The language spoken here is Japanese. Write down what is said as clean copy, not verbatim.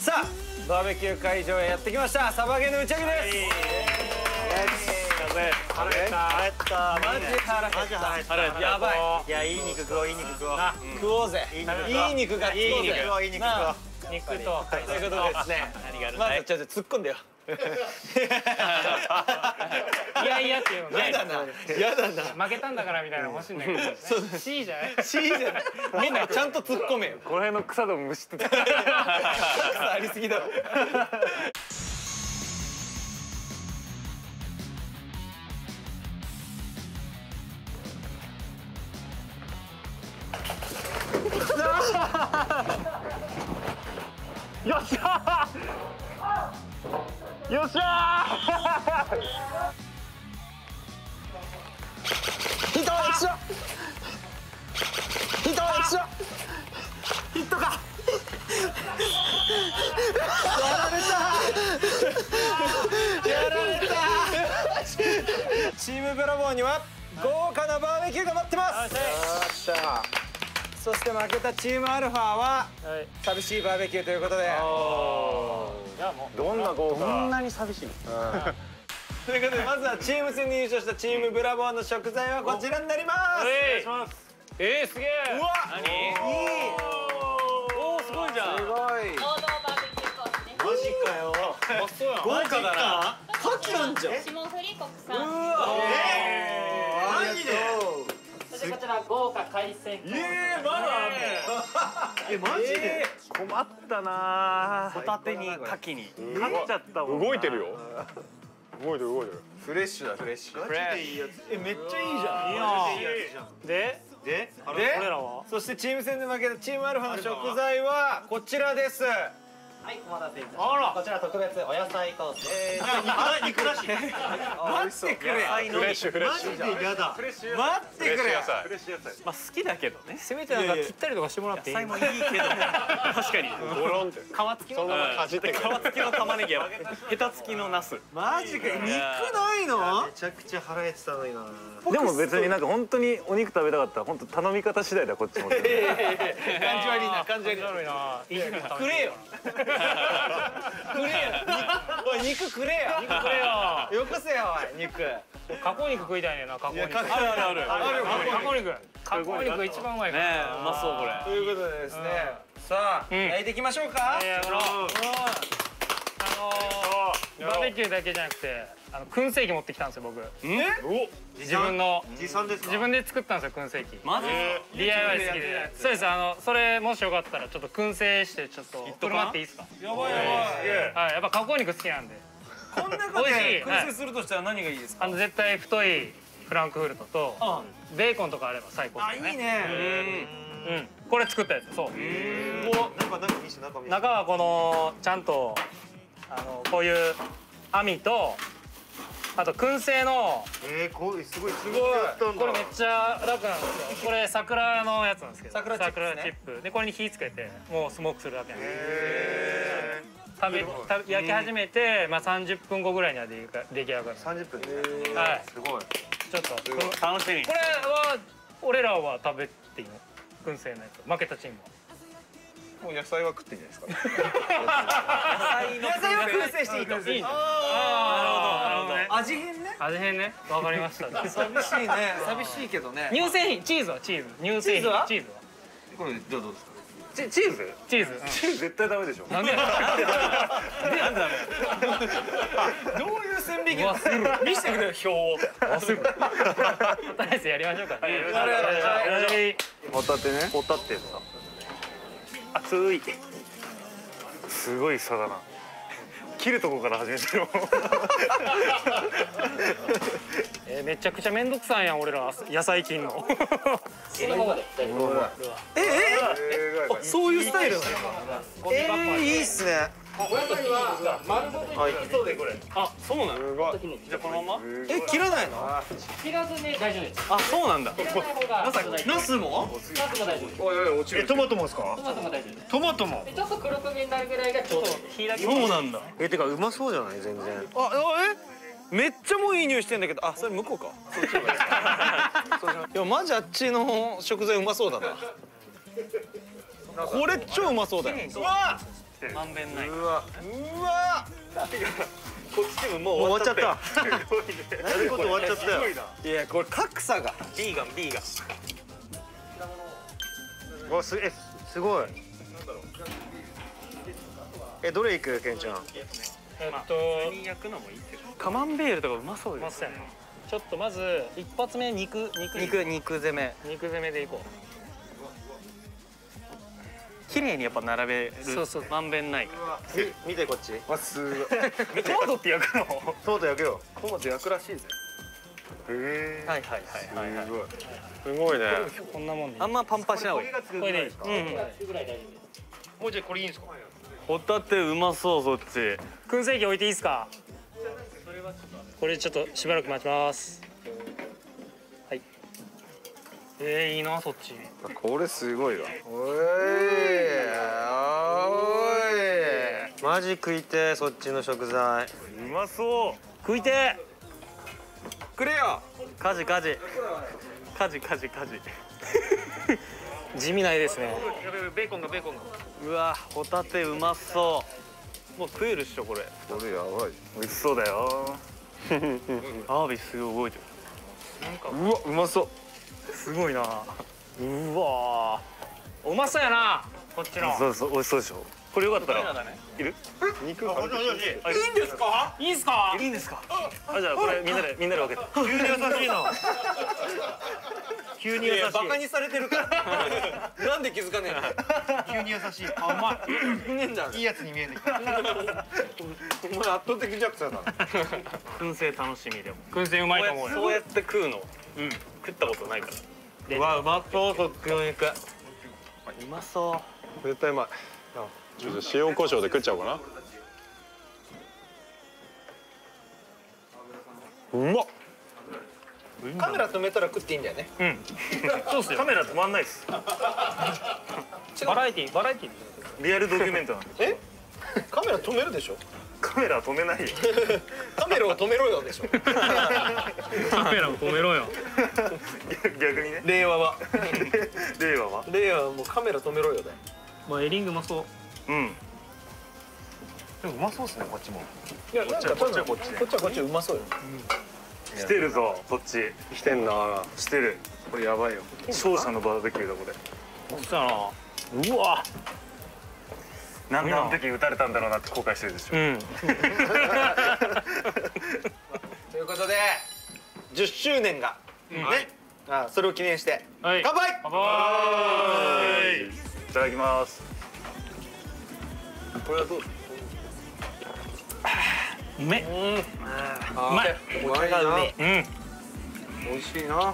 さあバーベキュー会場へやってきました。サバゲーの打ち上げです。腹減った。マジ腹減った。やばい。いや、いい肉食おう。いい肉食おう。食おうぜ。いい肉がいい肉食おう。いい肉食おう。肉とということですね。まずちょっと突っ込んでよ。いやいやっていうのね。やだな。負けたんだからみたいなの欲しいんだけど。C じゃない。C じゃない。みんなちゃんと突っ込めよ。この辺の草でも虫って。草ありすぎだろ。よっしゃー！よっしゃー！ヒット！よっしゃ！ヒット！よっしゃ！ヒットか！やられた！チームブラボーには豪華なバーベキューが待ってます。よっしゃー！そして負けたチームアルファは寂しいバーベキューということで、どんなに寂しいのということで、まずはチーム戦に優勝したチームブラボーの食材はこちらになります。お願いします。すげえ。うわっ、おお、すごいじゃん。すごい。マジかよ。豪華だな。牡蠣なんじゃん。下振国産。うわ、マジで。こちら豪華海鮮丼。まだある。マジで困ったな。ホタテにカキに勝っちゃった。動いてるよ。動いてる。フレッシュだ。ガチでいいやつ。めっちゃいいじゃん。で俺らは。そしてチーム戦で負けたチームアルファの食材はこちらです。はい、お待たせいたしました。こちら特別お野菜コースです。肉だし。待ってくれ。フレッシュフレッシュ。マジでやだ。待ってくれ。フレッシュ野菜。まあ好きだけどね。せめてなんか切ったりとかしてもらっていい。野菜もいいけど。確かに。ゴロンって。皮付きの。そのままかじって。皮付きの玉ねぎやヘタ付きのナス。マジか。肉ないの？めちゃくちゃ腹減ってたのにな。でも別になんか本当にお肉食べたかったら本当頼み方次第だこっちも。感じ悪いな。いいな。くれよ。おい、肉くれよ。よこせよ、おい、肉。加工肉食いたいねんな。加工肉あるあるある。加工肉が一番うまいからね。うまそうこれ。ということでですね、さあ焼いていきましょうか。バーベキューだけじゃなくて燻製機持ってきたんですよ、僕。自分で作ったんですよ、燻製機。マジ？ DIY 好きで。そうです。それもしよかったらちょっと燻製してちょっと振る舞っていいですか？やばいやばい。やっぱ加工肉好きなんで。こんなことで燻製するとしたら何がいいですか？絶対太いフランクフルトとベーコンとかあれば最高ですね。あ、いいね。これ作ったやつ。そう。中はこのちゃんとこういう網と、あと燻製のすごいこれめっちゃ楽なんですよ。これ桜のやつなんですけど、桜チップでこれに火つけてもうスモークするだけなんです。焼き始めて30分後ぐらいには出来上がる。30分。はい、すごい。ちょっと楽しみ。これは俺らは食べていいの？燻製のやつ。負けたチームはもう野菜は食っていいんじゃないですか。野菜は燻製していいと。いいんだ。ああ、なるほど。味変ね。わかりました。寂しいね。寂しいけどね。乳製品、チーズはチーズ。乳製品、チーズは。これどうですか？チーズ。チーズ絶対ダメでしょ。なんでダメ。どういう線引き？見せてくれよ表を。忘れる。とりあえずやりましょうか。ホタテさ。熱い。すごい差だな。切るとこから始めてる。めちゃくちゃ面倒くさいやん俺ら野菜切んの。そういうスタイルなの？いいっすね。お野菜は丸ごといきそうでこれ。あ、そうなの。じゃあこのまま？切らないの？切らずね、大丈夫です。あ、そうなんだ。ナスも大丈夫です。トマトもですか？トマトも。ちょっと黒焦げになるぐらいがちょうど。そうなんだ。てかうまそうじゃない全然。めっちゃもういい匂いしてんだけど、あ、それ向こうか。いや、マジあっちの食材うまそうだな。これ超うまそうだよ。うわ。てる。まんべんない。うわうわ。こっちチームもう終わっちゃった。やること終わっちゃったよ。いやこれ格差が。Bが。おすえすごい。なんだろう。えどれいくケンちゃん。何焼くのもいいけど。カマンベールとかうまそうですね。ちょっとまず一発目肉攻め。肉攻めでいこう。綺麗にやっぱ並べる。そうそう、まんべんない。見てこっち。わ、すごい。トマトって焼くの？トマト焼くよ。トマト焼くらしいぜ。へえ。はい。すごいね。こんなもん。あんまパンパしない。これでいいですか？もうじゃこれいいんですか？ホタテうまそうそっち。燻製機置いていいですか？これちょっとしばらく待ちます。はい。いいなそっち。これすごいわ。マジ食いて、そっちの食材うまそう。食いてくれよ。カジ地味ないですね。ベーコンがうわ、ホタテうまそう。もう食えるっしょこれ。これやばい、美味しそうだよ。アワビすごい動いてる。なんかうわ、うまそう、すごいな。うわうまそうやなこっちの。そう美味しそうでしょ。これよかったらいる？肉もしもし。いいんですか？いいんですか？あ、じゃあこれみんなで分けて。急に優しいな。急に優しい。バカにされてるから。なんで気づかねえの？急に優しい。あ、うまい。いいやつに見えてきた。お前圧倒的弱者だ。燻製楽しみでも。燻製うまいと思うよ。そうやって食うの。うん。食ったことないから。うわうまそう。そっちの肉。うまそう。絶対うまい。ちょっと塩コショウで食っちゃおうかな。うまっ。カメラ止めたら食っていいんだよね。うん。そうっすよ。カメラ止まんないっす。バラエティ。リアルドキュメントなんで。え？カメラ止めるでしょ。カメラ止めないよ。カメラを止めろよでしょ。カメラを止めろよ。逆にね。令和はもうカメラ止めろよだよ。まあエリングもそう。うん。でもうまそうですねこっちも。いやこっちはうまそうよ。してるぞこっち。してんな。してる。これやばいよ。勝者のバーベキューだこれ。そうしたな。うわ。なんの時撃たれたんだろうなって後悔してるでしょ。うん。ということで10周年がね、あそれを記念して乾杯。いただきます。これはどう？うめ。うまい。これがうめ。美味しいな。